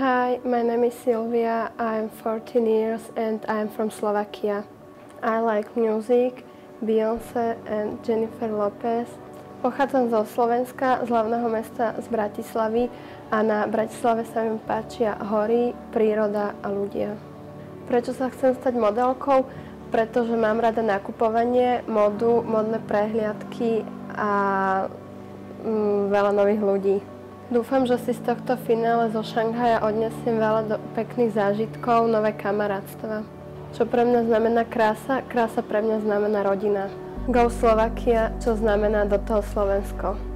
Hi, my name is Silvia, I'm 14 years and I'm from Slovakia. I like music, Beyoncé and Jennifer Lopez. Pochádzam zo Slovenska, z hlavného mesta z Bratislavy a na Bratislave sa mi páčia hory, príroda a ľudia. Prečo sa chcem stať modelkou? Pretože mám rada nakupovanie, modu, modné prehliadky a veľa nových ľudí. Dúfam, že si z tohto finále zo Šanghaja odnesiem veľa pekných zážitkov, nové kamarátstva. Čo pre mňa znamená krása? Krása pre mňa znamená rodina. Go Slovakia, čo znamená do toho Slovensko.